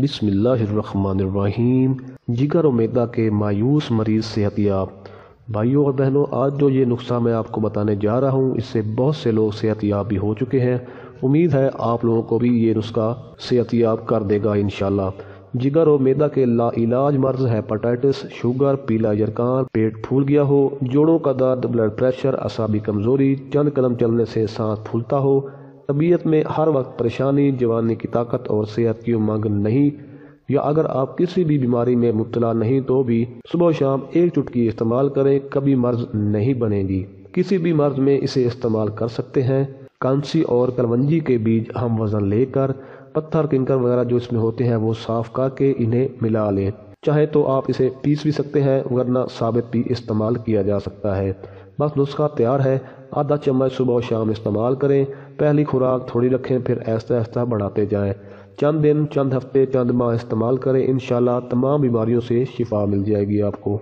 बिस्मिल्लाहिर्रहमानिर्रहीम। जिगर और मैदा के मायूस मरीज सेहतयाब। भाइयों और बहनों, आज जो ये नुस्खा मैं आपको बताने जा रहा हूँ, इससे बहुत से लोग सेहतयाब भी हो चुके हैं। उम्मीद है आप लोगों को भी ये नुस्खा सेहतयाब कर देगा इंशाल्लाह। जिगर और मैदा के लाइलाज मर्ज हेपाटाइटिस, शुगर, पीला जरकान, पेट फूल गया हो, जोड़ों का दर्द, ब्लड प्रेशर, असाबी कमजोरी, चंद कदम चलने से सांस फूलता हो, तबीयत में हर वक्त परेशानी, जवानी की ताकत और सेहत की उमंग नहीं, या अगर आप किसी भी बीमारी में मुब्तला नहीं तो भी सुबह शाम एक चुटकी इस्तेमाल करें, कभी मर्ज नहीं बनेगी। किसी भी मर्ज में इसे इस्तेमाल कर सकते हैं। कांसी और कलवंजी के बीज हम वजन लेकर, पत्थर, किंकर वगैरह जो इसमें होते हैं वो साफ करके इन्हें मिला लें। चाहे तो आप इसे पीस भी सकते हैं, वरना साबित भी इस्तेमाल किया जा सकता है। बस नुस्खा तैयार है। आधा चम्मच सुबह और शाम इस्तेमाल करें। पहली खुराक थोड़ी रखें, फिर आहिस्ता आहिस्ता बढ़ाते जाएं। चंद दिन, चंद हफ्ते, चंद माह इस्तेमाल करें। इंशाल्लाह तमाम बीमारियों से शिफा मिल जाएगी आपको।